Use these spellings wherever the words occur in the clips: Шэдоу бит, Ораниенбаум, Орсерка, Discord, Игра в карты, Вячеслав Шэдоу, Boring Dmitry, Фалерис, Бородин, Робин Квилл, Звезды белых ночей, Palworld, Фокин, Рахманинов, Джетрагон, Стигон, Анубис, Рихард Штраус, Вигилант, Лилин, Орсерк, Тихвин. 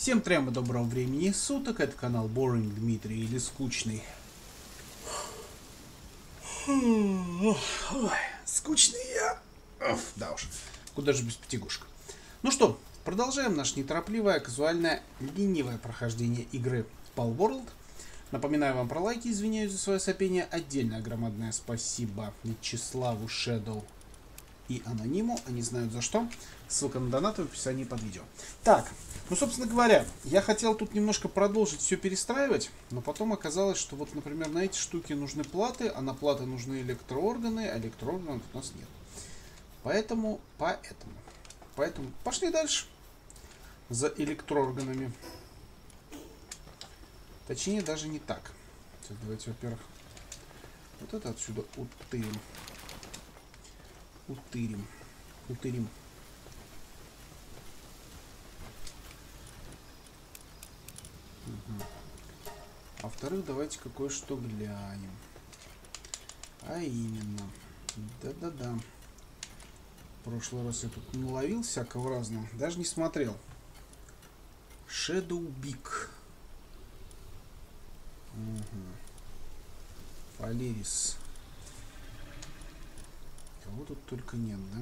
Всем трям доброго времени суток, это канал Boring Dmitry или Скучный. Ой, скучный я. Оф, да уж, куда же без потягушек. Ну что, продолжаем наше неторопливое, казуальное, ленивое прохождение игры Palworld. Напоминаю вам про лайки, извиняюсь за свое сопение. Отдельное громадное спасибо Вячеславу Шэдоу и Анониму, они знают за что. Ссылка на донаты в описании под видео. Так, ну, собственно говоря, я хотел тут немножко продолжить все перестраивать, но потом оказалось, что вот, например, на эти штуки нужны платы, а на платы нужны электроорганы, а электроорганов у нас нет. Поэтому пошли дальше за электроорганами. Точнее, даже не так. Давайте, во-первых, вот это отсюда утырим. Утырим. Угу. А во-вторых, давайте кое-что глянем. А именно. Да-да-да. В прошлый раз я тут наловил всякого разного. Даже не смотрел. Shadow Big. Угу. Фалерис. Кого тут только нет, да?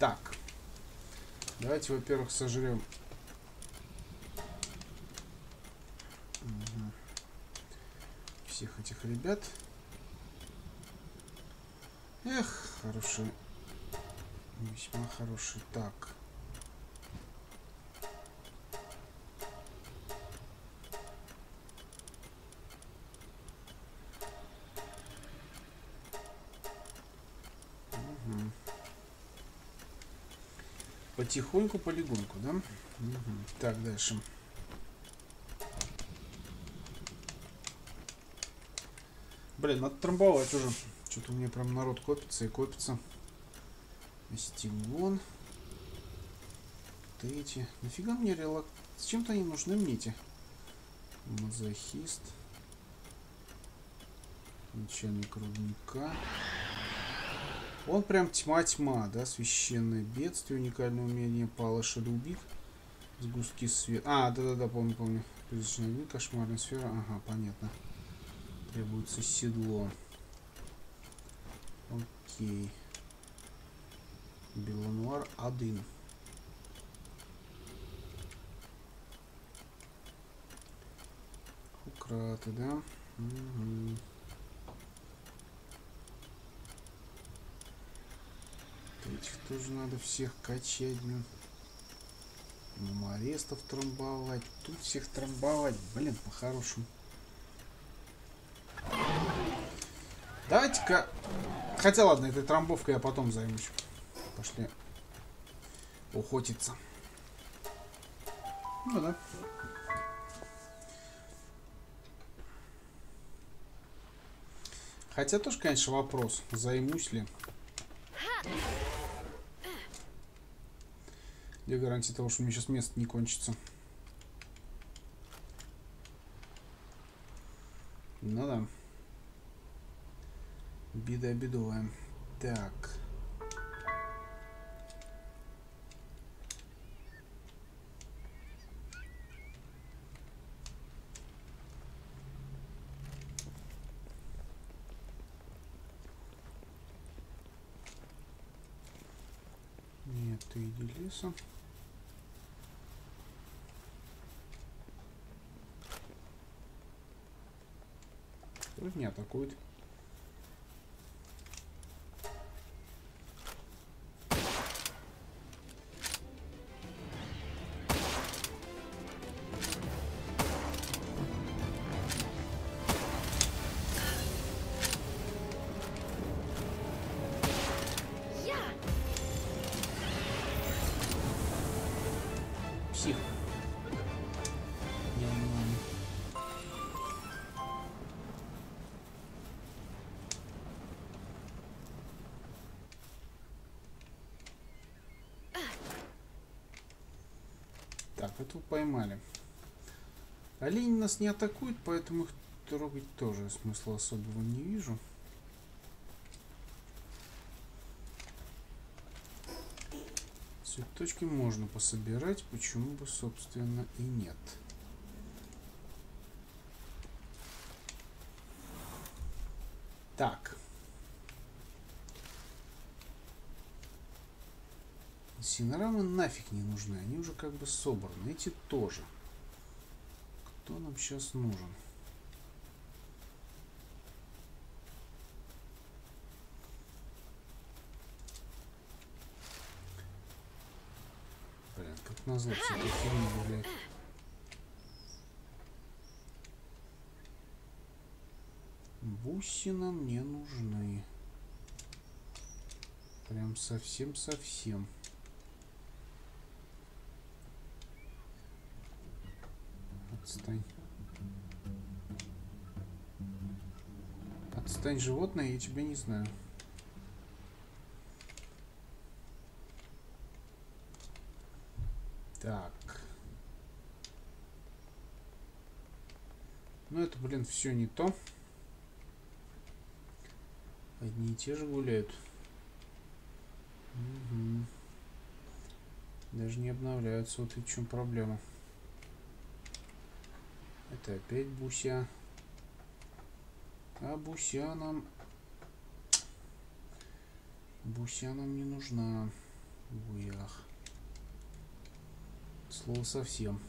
Так. Давайте, во-первых, сожрем. Угу. Всех этих ребят. Эх, хорошие. Весьма хорошие. Так. Потихоньку, полегоньку, да? Угу. Так, дальше. Блин, надо трамбовать уже. Что-то у меня прям народ копится и копится. Стимон. Вот эти. Нафига мне релак... Зачем-то они нужны мне эти. Мазохист. Начальник рудника. Он прям тьма-тьма, да, священное бедствие, уникальное умение, пала шедоубит, сгустки свет. А, да-да-да, помню. Призрачные огни, кошмарная сфера, ага, понятно. Требуется седло. Окей. Белонуар один. Украты, да? Угу. Этих тоже надо всех качать. Меморестов трамбовать. Тут всех трамбовать. Блин, по-хорошему. Давайте-ка... Хотя ладно, этой трамбовкой я потом займусь. Пошли охотиться. Ну да. Хотя тоже, конечно, вопрос. Займусь ли... Где гарантия того, что у меня сейчас место не кончится? Ну да. Беда бедовая. Так. Нет, ты иди лесом. Меня атакуют. Псих. Этого поймали. Олени нас не атакуют, поэтому их трогать тоже смысла особого не вижу. Цветочки можно пособирать, почему бы, собственно, и нет. Так. Синорамы нафиг не нужны, они уже как бы собраны. Эти тоже. Кто нам сейчас нужен? Блин, как назло все эти фильмы гуляют. Бусины мне нужны. Прям совсем-совсем. Отстань. Отстань, животное, я тебя не знаю. Так. Ну это, блин, все не то. Одни и те же гуляют. Угу. Даже не обновляются. Вот и в чем проблема. Это опять буся. А буся нам... Буся нам не нужна. Буях. Слово совсем.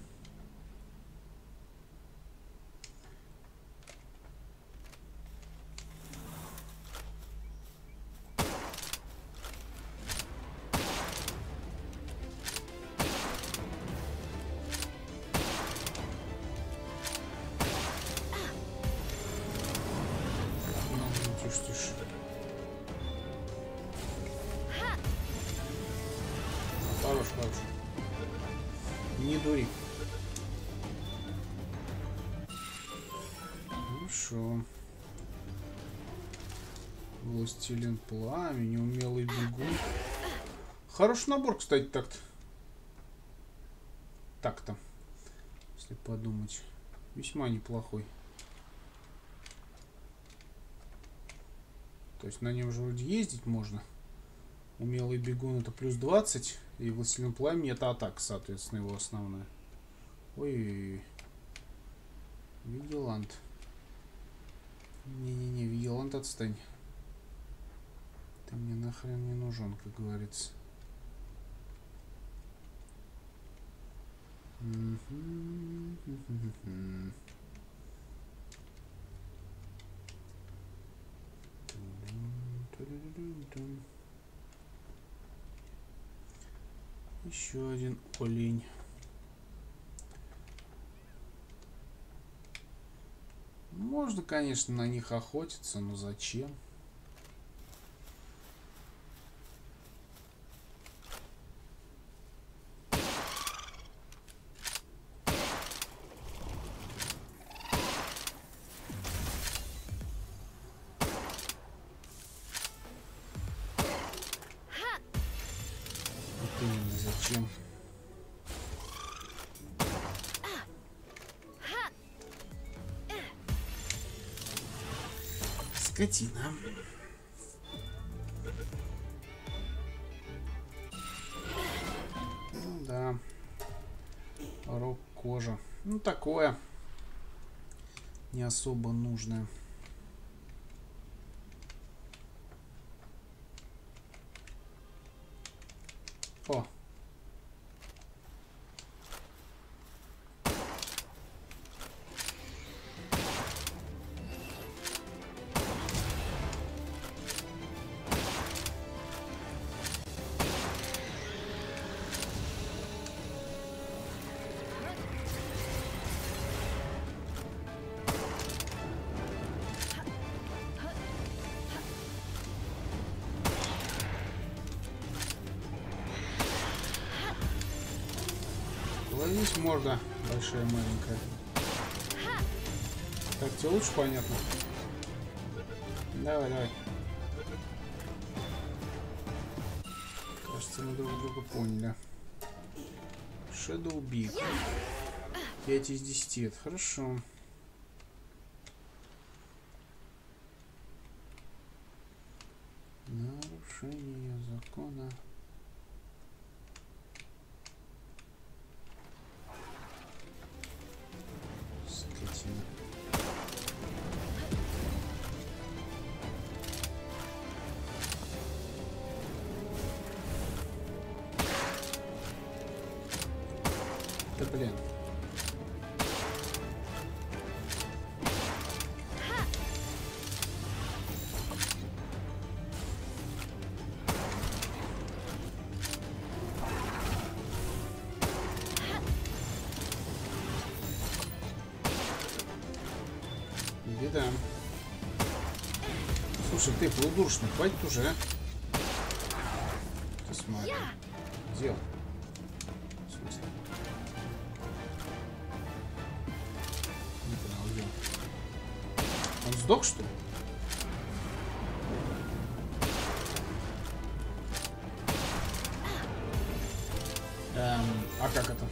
Властелин пламени, умелый бегун. Хороший набор, кстати, так-то. Так-то. Если подумать. Весьма неплохой. То есть на нем же вроде ездить можно. Умелый бегун это плюс 20. И властелин пламени это атака, соответственно, его основная. Ой-ой-ой. Вигилант. Не-не-не, Вигилант, отстань. Ты мне нахрен не нужен, как говорится. Еще один олень. Можно, конечно, на них охотиться, но зачем? Скотина. Ну да. Рог, кожа. Ну такое. Не особо нужное. О. Здесь морда большая, маленькая. Так, тебе лучше понятно? Давай, давай. Кажется, мы друг друга поняли. Шэдоу бит. 5 из 10. Это хорошо. Нарушение закона. Да блин. Беда. Слушай, ты полудуршный, хватит уже. Ты смотри. Дело. Он сдох, что ли? А как это?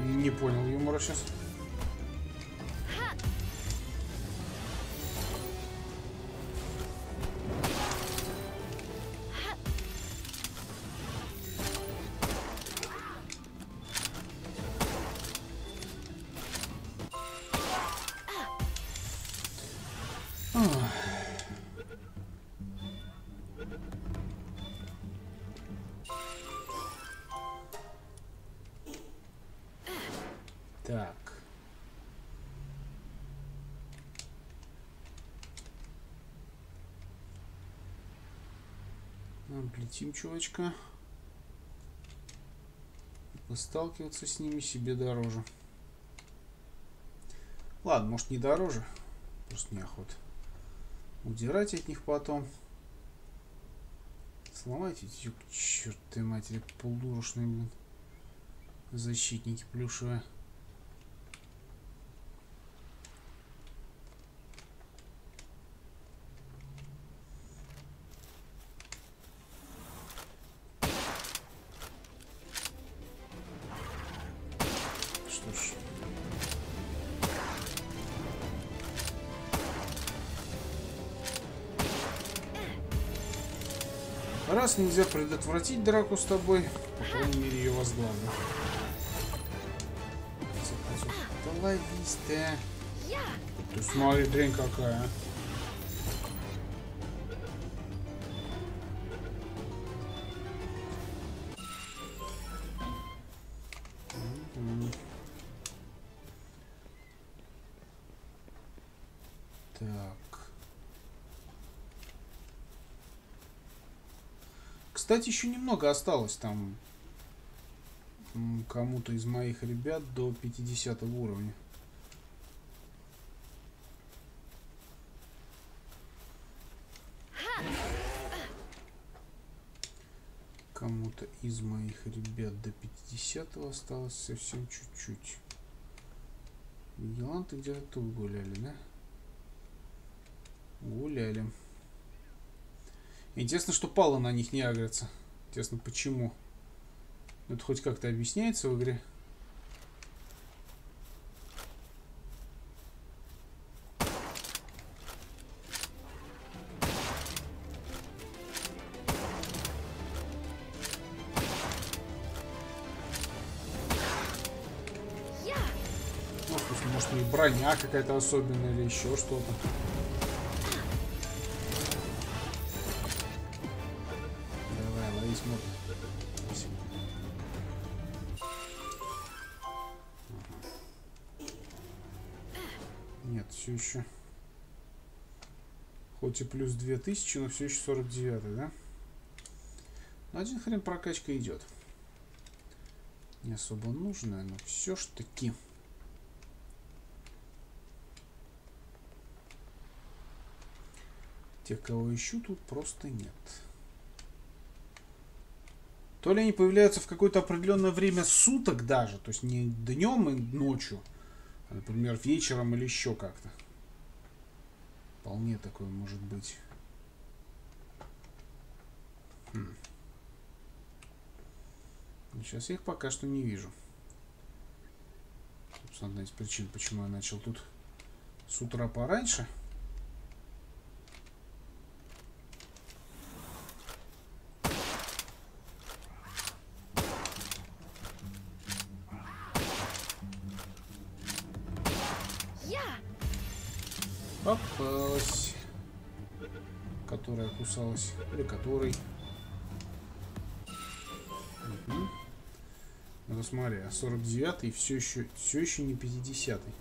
Не понял юмора сейчас. Летим, чувачка. Сталкиваться с ними себе дороже. Ладно, может, не дороже. Просто неохота. Удирать от них потом. Сломать эти, черт ты матери, полудурочные, блин. Защитники плюшевые. Раз нельзя предотвратить драку с тобой, по крайней мере ее возглавлю. Да ловись ты. Ты смотри, дрянь какая. Кстати, еще немного осталось там кому-то из моих ребят до 50 уровня. Кому-то из моих ребят до 50 осталось совсем чуть-чуть. Геланты где-то тут гуляли, да? Гуляли. Интересно, что пала на них не агрится. Интересно, почему? Это хоть как-то объясняется в игре? Может, у них броня какая-то особенная или еще что-то. Нет, все еще. Хоть и плюс 2000, но все еще 49, да? Но один хрен прокачка идет. Не особо нужная, но все ж таки. Тех, кого ищу, тут просто нет. То ли они появляются в какое-то определенное время суток даже, то есть не днем и ночью, а, например, вечером или еще как-то. Вполне такое может быть. Сейчас я их пока что не вижу. Собственно, одна из причин, почему я начал тут с утра пораньше. Попалась, которая кусалась, или которой. Ну смотри, а 49-й все еще не 50-й.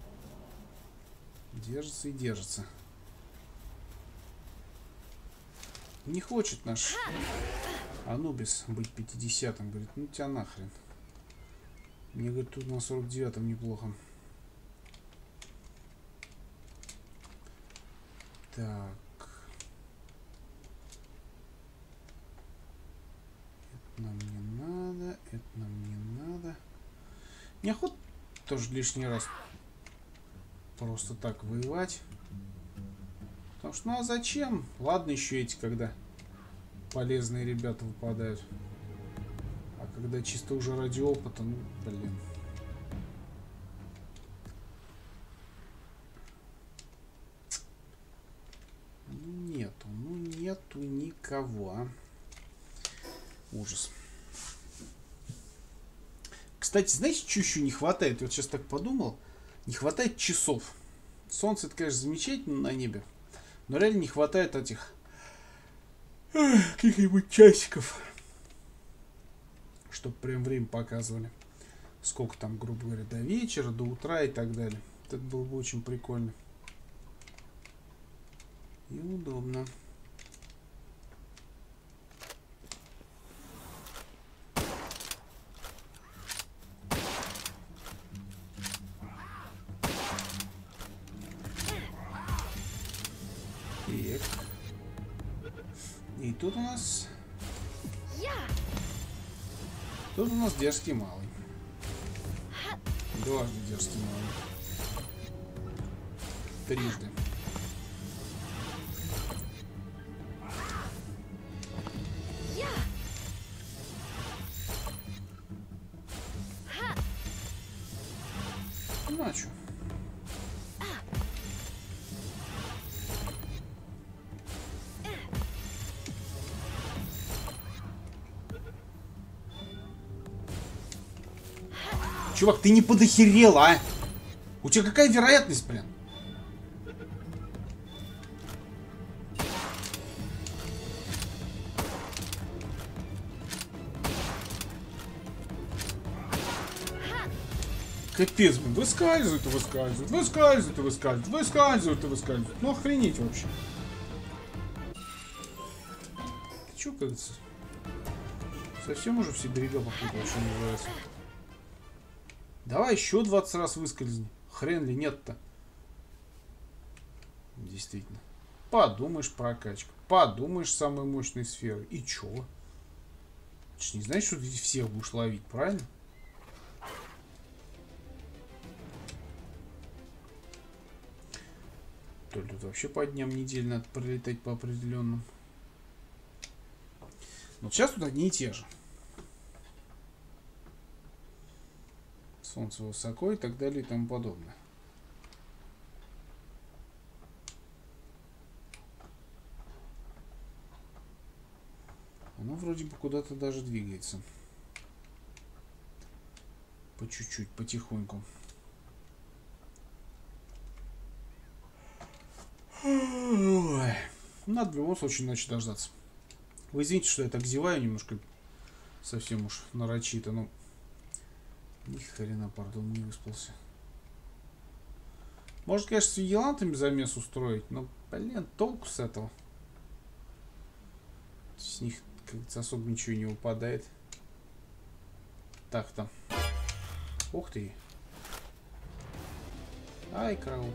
Держится и держится. Не хочет наш Анубис быть 50-м. Говорит, ну тебя нахрен. Мне, говорит, тут на 49-м неплохо. Так. Это нам не надо. Это нам не надо. Неохота тоже лишний раз просто так воевать. Потому что, ну а зачем? Ладно, еще эти, когда полезные ребята выпадают. А когда чисто уже ради опыта, ну, блин. Нету никого. Ужас. Кстати, знаете, что еще не хватает? Вот сейчас так подумал. Не хватает часов. Солнце, это, конечно, замечательно на небе. Но реально не хватает этих каких-нибудь часиков, чтобы прям время показывали. Сколько там, грубо говоря, до вечера, до утра и так далее. Это было бы очень прикольно. И удобно. И тут у нас... Тут у нас дерзкий малый. Дважды дерзкий малый. Трижды. Чувак, ты не подохерел, а? У тебя какая вероятность, блин? Капец, блин, выскальзывает и выскальзывает, выскальзывает и выскальзывает, выскальзывает и выскальзывает. Ну охренеть вообще. Ты чё, кажется? Совсем уже все берега похуй вообще называется. Давай еще 20 раз выскользни. Хрен ли нет-то? Действительно. Подумаешь прокачку. Подумаешь самые мощные сферы. И чего? Ты же не знаешь, что ты всех будешь ловить, правильно? То ли тут вообще по дням недель надо пролетать по определенным. Но сейчас тут одни и те же. Солнце высоко и так далее и тому подобное. Оно вроде бы куда-то даже двигается. По чуть-чуть, потихоньку. Ой. Надо в любом случае ночи дождаться. Вы извините, что я так зеваю немножко. Совсем уж нарочито, но... Ни хрена, пардон, не выспался. Может, конечно, с вигилантами замес устроить, но, блин, толку с этого. С них, как-то, особо ничего не выпадает. Так-то. Ух ты. Ай, караул.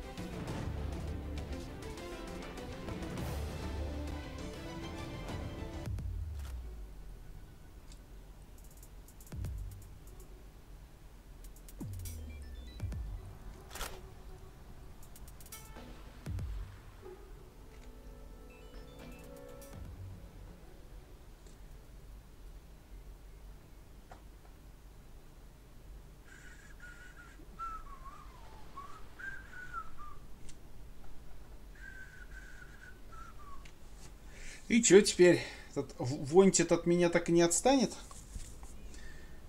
И что теперь? Этот вонтит от меня так и не отстанет?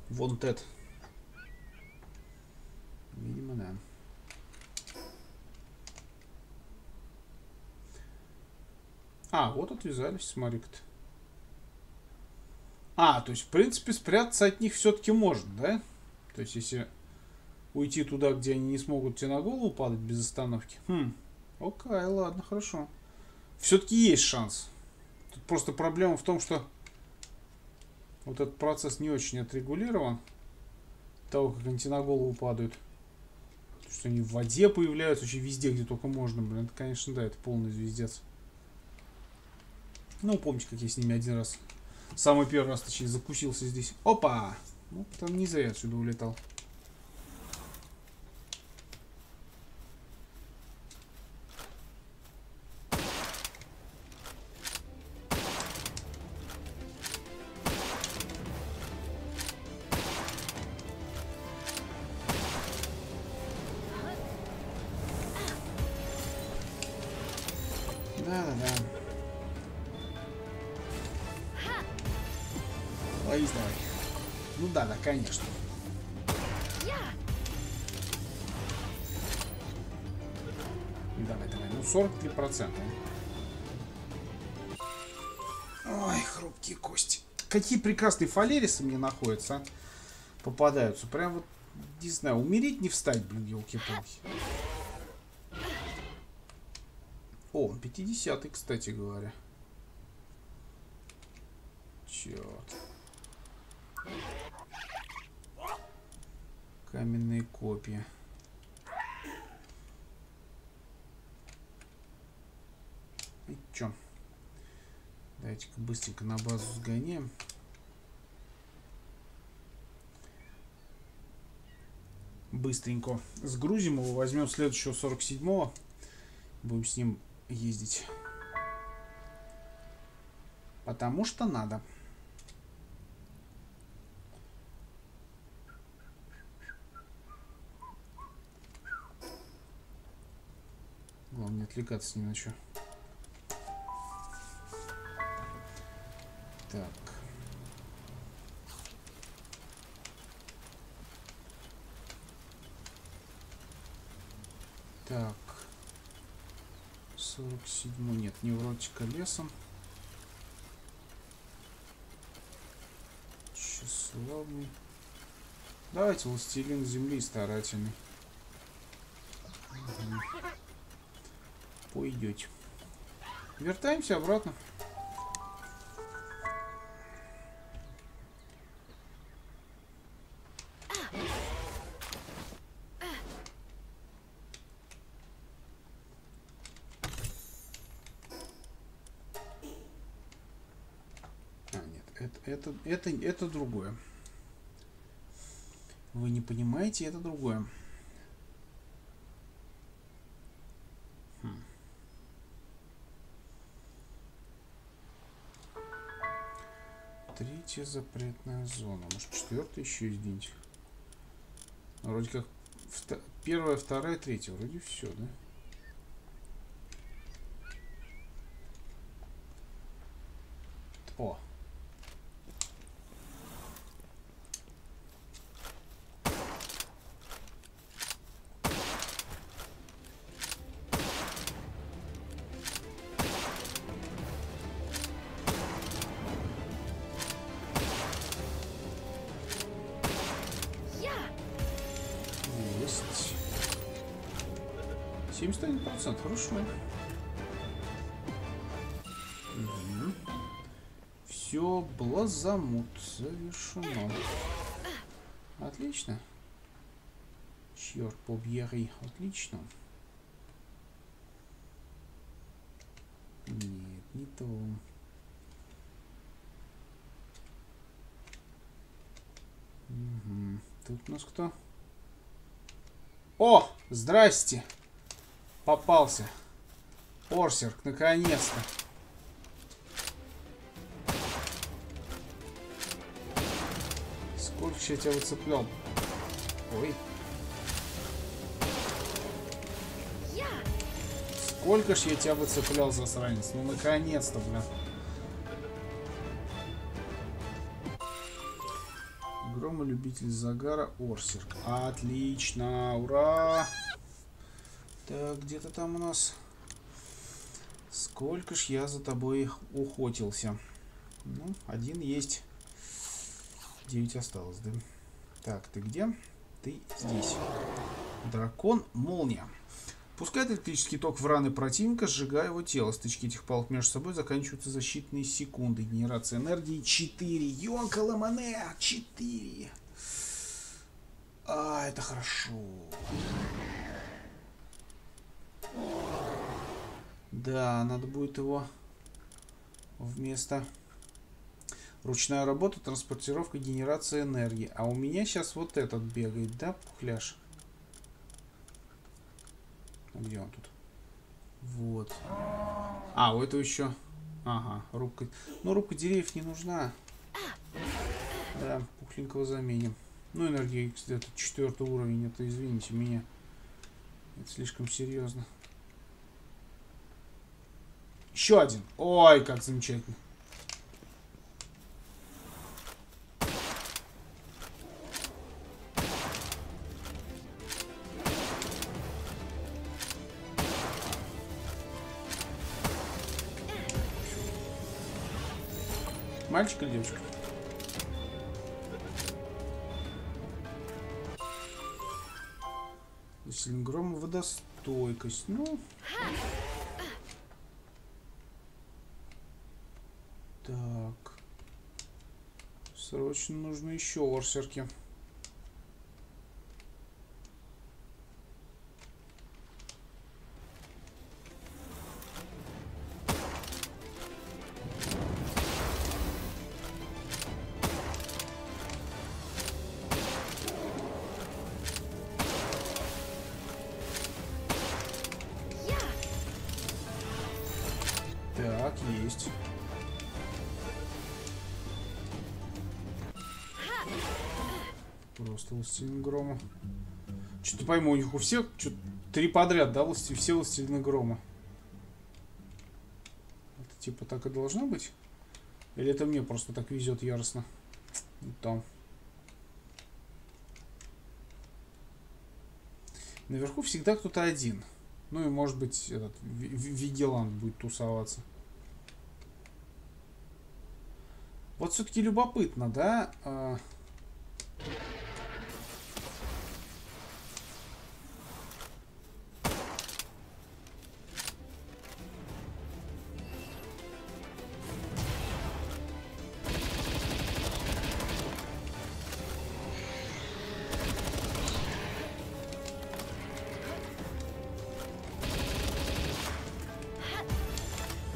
Вонтет. Видимо, да. А, вот отвязались, смотри-ка. А, то есть, в принципе, спрятаться от них все-таки можно, да? То есть, если уйти туда, где они не смогут тебе на голову падать без остановки. Хм, окей, ладно, хорошо. Все-таки есть шанс. Тут просто проблема в том, что вот этот процесс не очень отрегулирован. Того, как они на голову падают. То, что они в воде появляются, вообще везде, где только можно. Блин, это, конечно, да, это полный звездец. Ну, помните, как я с ними один раз, самый первый раз, точнее, закусился здесь. Опа! Ну, там не зря отсюда улетал. Конечно. Давай, давай. Ну, 43%. Ой, хрупкие кости. Какие прекрасные фалерисы мне находятся, а? Попадаются. Прям вот, не знаю, умереть не встать, блин, елки-палки. О, 50-й, кстати говоря. Черт. Каменные копья. И чё? Давайте-ка быстренько на базу сгоняем. Быстренько сгрузим его, возьмем следующего 47-го. Будем с ним ездить. Потому что надо. Главное, не отвлекаться ни на что. Так. Так. 47-й. Нет, невротика лесом. Тщеславный. Давайте властелин земли старательный. Угу. Пойдете. Вертаемся обратно. А, нет, это другое. Вы не понимаете, это другое. Третья запретная зона. Может, четвертая еще есть где-нибудь? Вроде как первая, вторая, третья. Вроде все, да? О! Хорошо. Угу. Все, блазамут завершено. Отлично. Черт побери, отлично. Нет, не то. Угу. Тут у нас кто? О, здрасте. Попался. Орсерк, наконец-то. Сколько я тебя выцеплял? Ой. Сколько ж я тебя выцеплял, засранец? Ну, наконец-то, блин. Громолюбитель загара Орсерк. Отлично, ура! Так, где-то там у нас... Сколько ж я за тобой ухотился? Ну, один есть. 9 осталось, да? Так, ты где? Ты здесь. Дракон, молния. Пускает электрический ток в раны противника, сжигая его тело. Стычки этих палок между собой заканчиваются за считанные секунды. Генерация энергии 4. Йонка Ламане! 4. А, это хорошо. Да, надо будет его вместо... Ручная работа, транспортировка, генерация энергии. А у меня сейчас вот этот бегает, да, пухляш? Где он тут? Вот. А, у этого еще... Ага, рубка... Ну, рубка деревьев не нужна. Да, пухленького заменим. Ну, энергия, кстати, 4-й уровень. Это, извините меня. Это слишком серьезно. Еще один. Ой, как замечательно. Мальчик или девочка? Усилим грома, водостойкость. Ну. Так. Срочно нужно еще орсерки. Властелин грома. Что-то пойму, у них у всех что-то 3 подряд, да, все властелины грома. Это типа так и должно быть? Или это мне просто так везет яростно? Вот там. Наверху всегда кто-то один. Ну и может быть этот вигелант будет тусоваться. Вот все-таки любопытно, да?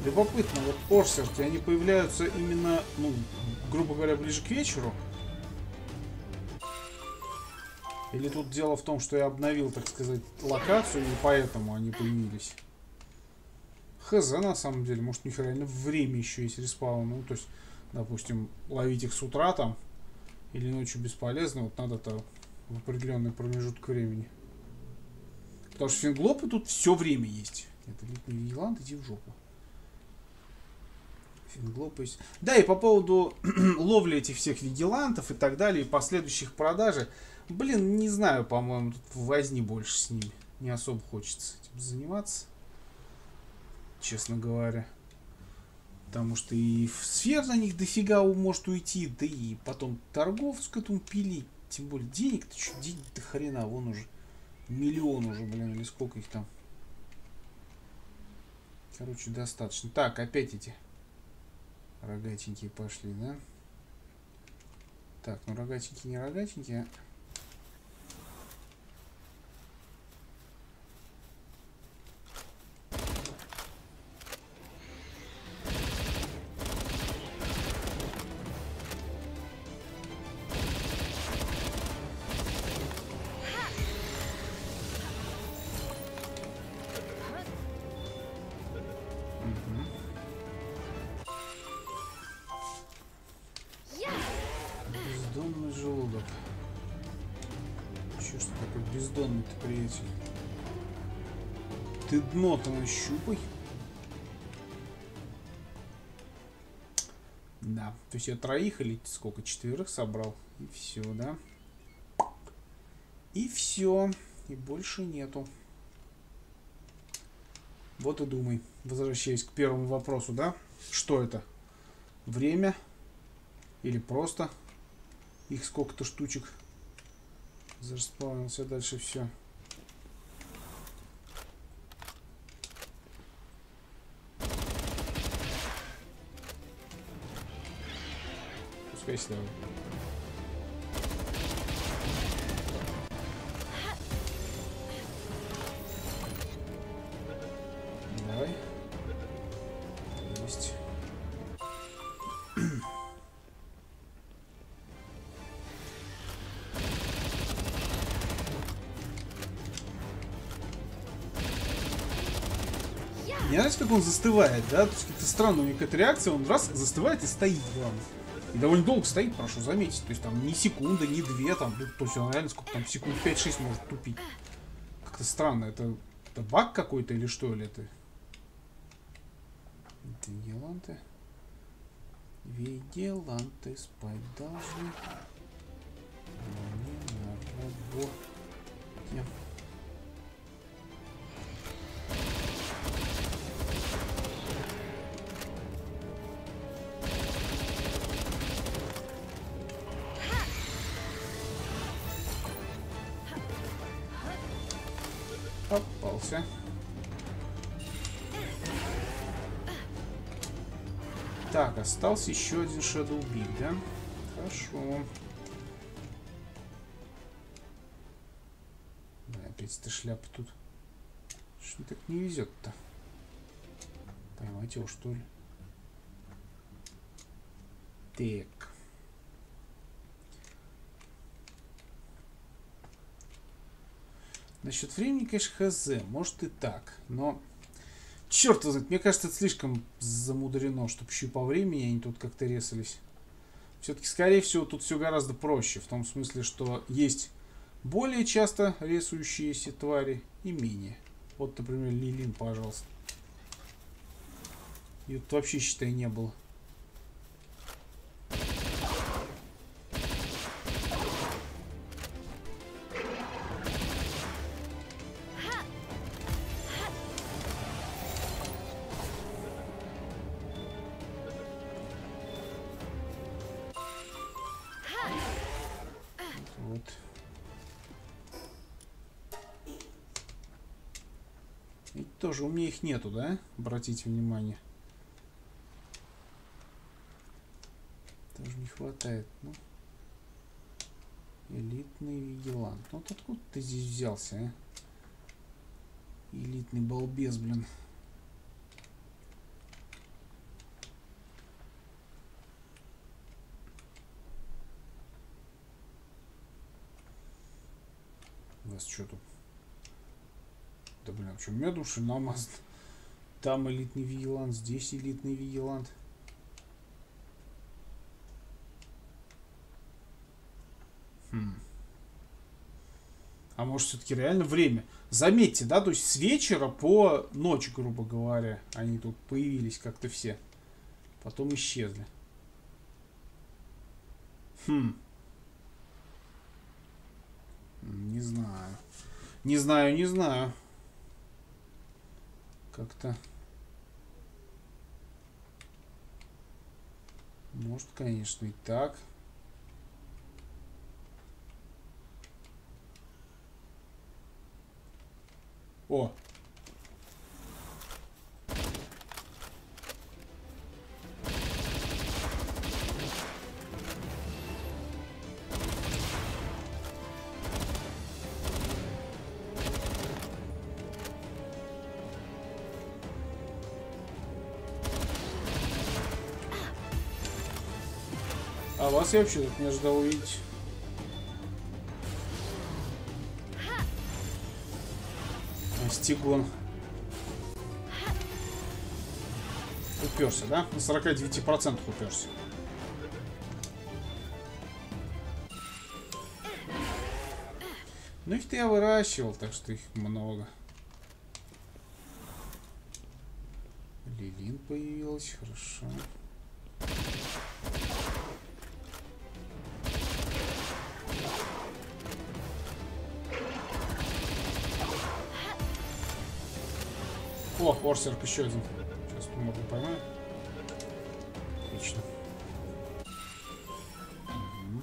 Любопытно, вот орсерки, они появляются именно, ну, грубо говоря, ближе к вечеру. Или тут дело в том, что я обновил, так сказать, локацию, и поэтому они появились. Хз, на самом деле, может, у них реально время еще есть респаун. Ну, то есть, допустим, ловить их с утра там, или ночью бесполезно, вот надо-то в определенный промежуток времени. Потому что финглопы тут все время есть. Это летний Вигелант, иди в жопу. Да, и по поводу ловли этих всех вигелантов и так далее, и последующих продажи, блин, не знаю, по-моему, тут возни больше с ними. Не особо хочется этим заниматься, честно говоря. Потому что и в сфер на них дофига может уйти, да и потом торговцу к этому пилить. Тем более денег-то, что денег-то хрена, вон уже миллион уже, блин, или сколько их там. Короче, достаточно. Так, опять эти... Рогатенькие пошли, да? Так, ну рогатенькие не рогатенькие. Ты дно там ощупай. Да, то есть я 3 или сколько, 4 собрал. И все, да. И все. И больше нету. Вот и думай. Возвращаясь к первому вопросу, да? Что это? Время? Или просто Их сколько-то штучек заспаунился, дальше все. Пускай с ним. Давай. Есть. Не знаешь, как он застывает, да? Это странно, у них эта реакция, он раз застывает и стоит, главное. И довольно долго стоит, прошу заметить. То есть там ни секунда, ни две, там, то есть он реально сколько там, секунд 5-6 может тупить. Как-то странно, это баг какой-то или что, или это... Вигеланты. Вигеланты спать должны. Они на работе. Попался. Так, остался еще один Шэдоу Биг, да? Хорошо. Да, опять эта шляпа тут. Что так не везет-то? Поймать его, что ли? Так. Насчет времени, конечно, хз. Может и так, но... Черт возьми, мне кажется, это слишком замудрено, чтобы еще по времени они тут как-то резались. Все-таки, скорее всего, тут все гораздо проще. В том смысле, что есть более часто рисующиеся твари и менее. Вот, например, Лилин, пожалуйста. Ее тут вообще, считай, не было. У меня их нету, да? Обратите внимание. Тоже не хватает. Ну. Элитный вигелант. Вот откуда ты здесь взялся, а? Элитный балбес, блин. У нас что тут? Да блин, что у меня души намазан. Там элитный вигелант, здесь элитный вигелант. Хм. А может, все-таки реально время? Заметьте, да, то есть с вечера по ночь, грубо говоря, они тут появились как-то все. Потом исчезли. Хм. Не знаю. Не знаю, не знаю. Как-то. Может, конечно, и так. О! А вас я вообще тут не ожидал увидеть. Стигон. Уперся, да? На 49% уперся. Ну их-то я выращивал, так что их много. Лилин появилась, хорошо. О, Орсерк еще один. Сейчас могу поймать. Отлично. Угу.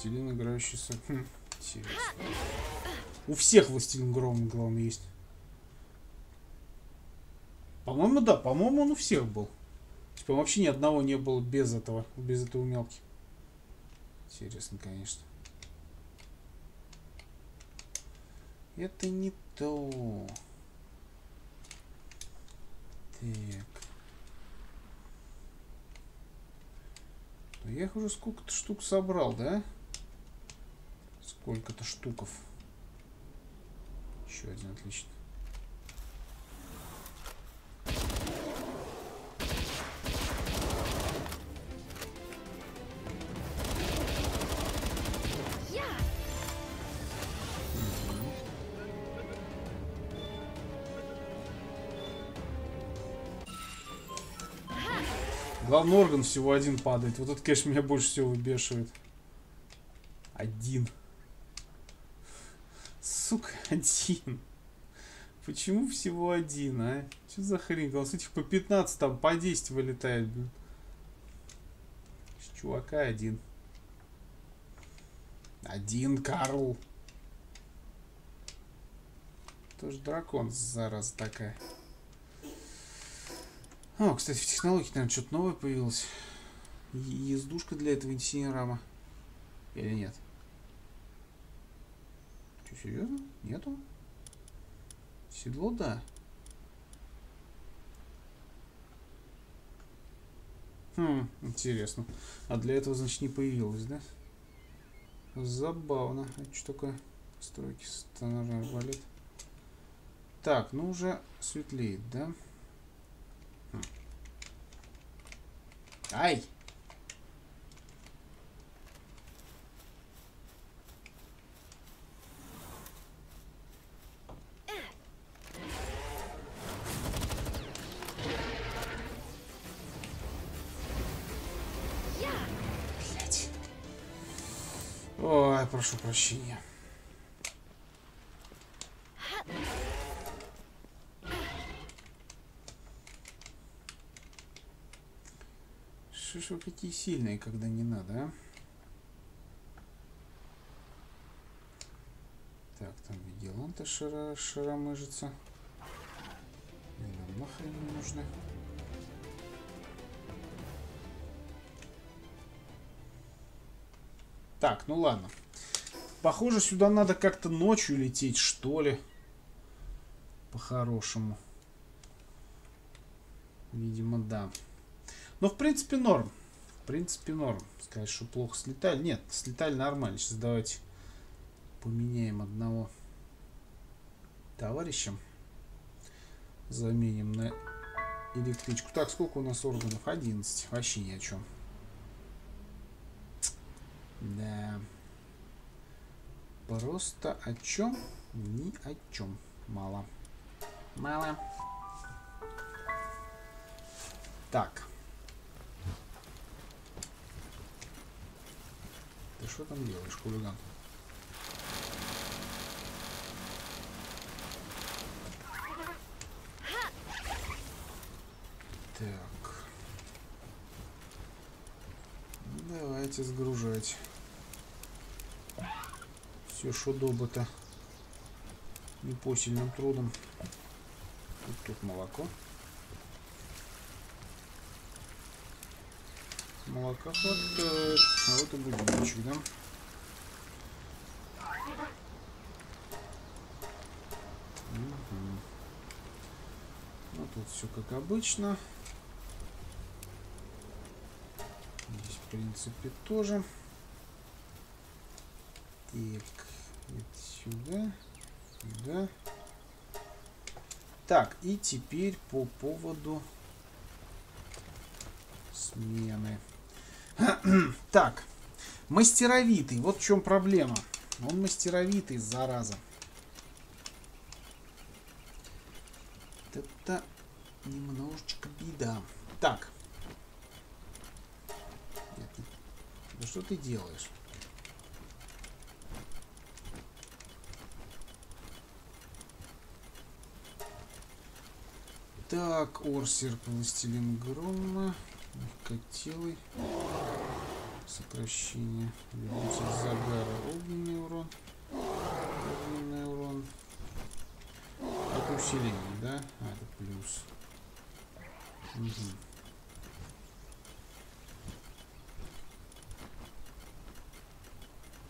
Властелин, играющий с... Интересно. У всех Властелин главное есть. По-моему, да. По-моему, он у всех был. Типа вообще ни одного не было без этого. Без этого мелки. Интересно, конечно. Это не то. Так. Я их уже сколько-то штук собрал, да? Сколько-то штуков. Еще один, отлично. Главный орган всего один падает. Вот этот, конечно, меня больше всего выбешивает. Один. Сука, один. Почему всего один, а? Что за хрень? У нас этих по 15, там по 10 вылетает, блин. С чувака один. Один, Карл. Тоже дракон, зараза такая. О, кстати, в технологии, наверное, что-то новое появилось. Ездушка для этого инсинерама. Или нет? Что, серьезно? Нету? Седло, да. Хм, интересно. А для этого, значит, не появилось, да? Забавно. Это что такое? Стройки стандартный валет. Так, ну уже светлеет, да? Ай! Блять. Ой, прошу прощения. Какие сильные, когда не надо, а? Так, там Вигеланта шаромыжится. Не нам нахрен не нужно. Так, ну ладно. Похоже, сюда надо как-то ночью лететь, что ли. По-хорошему. Видимо, да. Но, в принципе, норм. В принципе, норм. Сказать, что плохо слетали. Нет, слетали нормально. Сейчас давайте поменяем одного товарища. Заменим на электричку. Так, сколько у нас органов? 11. Вообще ни о чем. Да. Просто о чем? Ни о чем. Мало. Мало. Так. Ты что там делаешь, хулиган? Так. Давайте сгружать. Все, что добыто. Непосильным трудом. Вот тут молоко. Молока хватает. А вот и будильничек, да? Угу. Ну, тут все как обычно. Здесь, в принципе, тоже. Так, вот сюда. Сюда. Так, и теперь по поводу смены. Так, мастеровитый. Вот в чем проблема. Он мастеровитый, зараза. Это немножечко беда. Так. Да что ты делаешь? Так, Орсерка, Властелин Грома. Котелый. сокращение. Видите, загара. Огненный урон. Огненный урон. Это усиление, да? А, это плюс.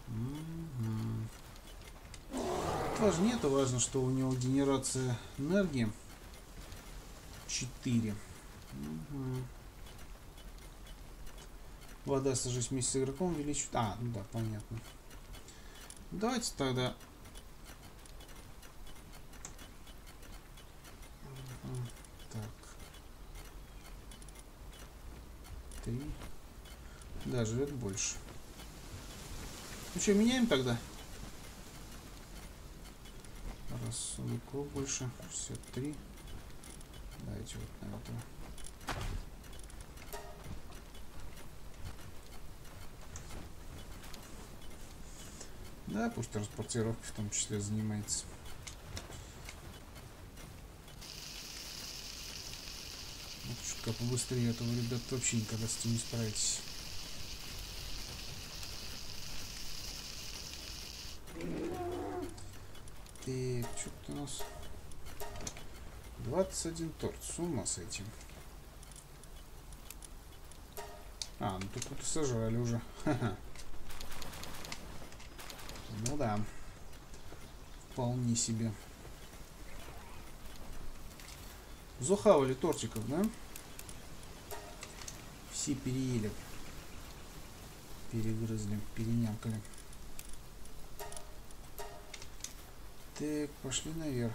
Угу. Важнее, это важно, что у него генерация энергии 4. Угу. Вода, сажусь вместе с игроком, увеличивает. А, ну да, понятно. Давайте тогда. Так. 3. Да, живет больше. Ну что, меняем тогда? Раз у него больше. Все, 3. Давайте вот на это. Да, пусть транспортировки в том числе занимается. Вот чутка побыстрее, этого, ребят, вообще никогда с этим не справитесь. Так, что-то у нас 21 торт. С ума сойти. А, ну тут вот сожрали уже. Ха-ха. Ну да, вполне себе. Захавали тортиков, да? Все переели. Перегрызли, перенямкали. Так, пошли наверх.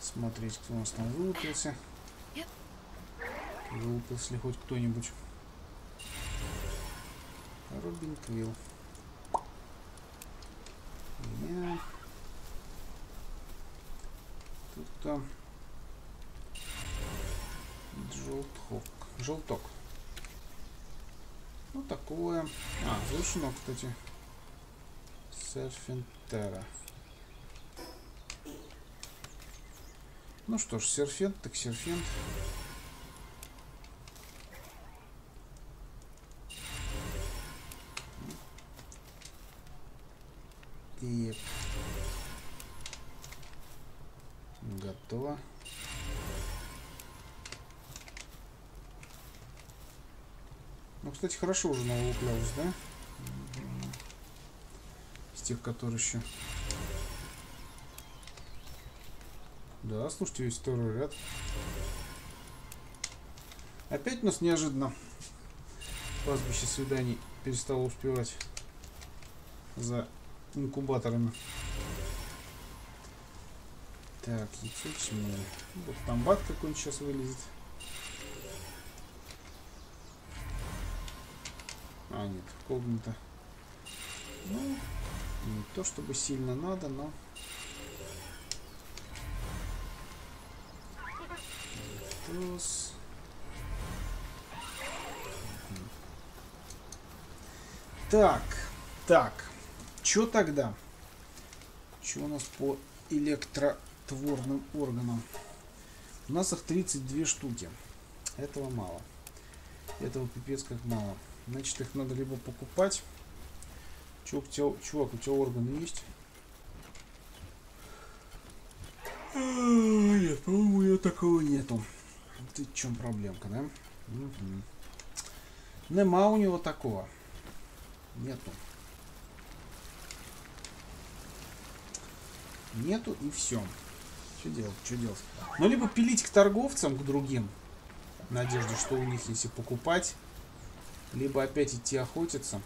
Смотреть, кто у нас там вылупился. Вылупился ли хоть кто-нибудь. Робин Квилл. Я... Тут там желток. Ну вот такое. А, завершено, кстати. Серфентера. Ну что ж, серфент, так серфент. И... Готово. Ну, кстати, хорошо уже навылуплялось, да? С тех, которые еще... Да, слушайте, весь второй ряд. Опять у нас неожиданно пастбище свиданий перестало успевать за... инкубаторами. Так, яйцо чему? Вот там бат какой-нибудь сейчас вылезет. А, нет, когнито. Ну, не то чтобы сильно надо, но... Тос. Так. Чё тогда? Чё у нас по электротворным органам? У нас их 32 штуки. Этого мало. Этого пипец как мало. Значит, их надо либо покупать. Чувак, у тебя органы есть? Нет, по-моему, у меня такого нету. Вот и в чём проблемка, да? Угу. Нема у него такого. Нету. Нету, и все. Что делать? Ну, либо пилить к торговцам, к другим. Надежда, что у них если покупать. Либо опять идти охотиться.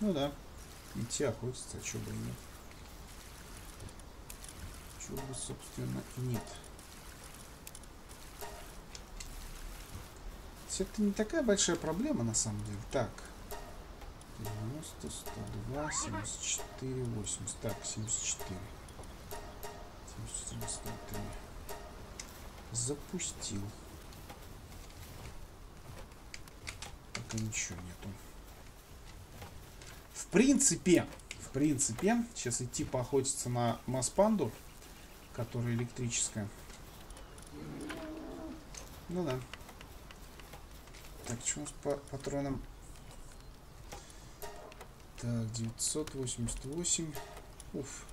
Ну да. Идти охотиться, а чего бы и нет. Чего бы, собственно, нет. Это не такая большая проблема, на самом деле. Так. 90, 102, 74, 80. Так, 74. 74, 103. Запустил. Пока ничего нету. В принципе, сейчас идти поохотиться на масс-панду, которая электрическая. Ну да. Так, что у нас по патронам? Так, 988. Уф.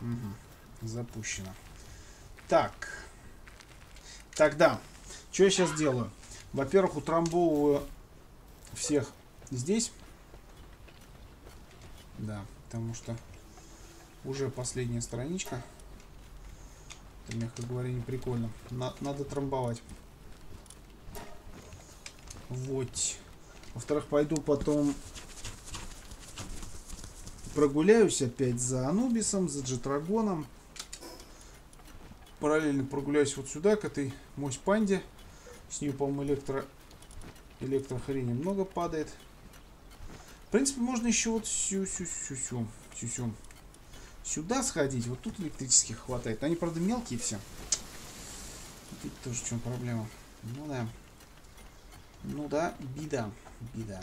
Угу. Запущено. Так. Тогда. Что я сейчас делаю? Во-первых, утрамбовываю всех здесь. Да, потому что уже последняя страничка. Это, мягко говоря, не прикольно. Надо трамбовать. Вот. Во-вторых, пойду потом прогуляюсь опять за Анубисом, за Джетрагоном. Параллельно прогуляюсь вот сюда, к этой мось панде. С нее, по-моему, электрохрени много падает. В принципе, можно еще вот сюда сходить. Вот тут электрических хватает. Они, правда, мелкие все. Тут тоже в чем проблема. Ну да. Ну да, беда. Беда.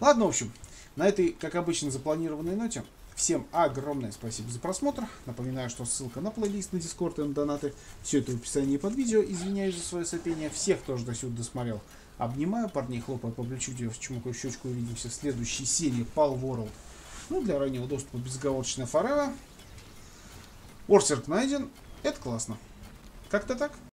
Ладно, в общем, на этой, как обычно, запланированной ноте. Всем огромное спасибо за просмотр. Напоминаю, что ссылка на плейлист, на Discord и на донаты. Все это в описании под видео. Извиняюсь за свое сопение. Всех, кто же до сюда досмотрел, обнимаю. Парней хлопаю по плечу, девушку чмокаю в щечку. Увидимся в следующей серии Palworld. Ну, для раннего доступа безоговорочно forever. Орсерк найден. Это классно. Как-то так.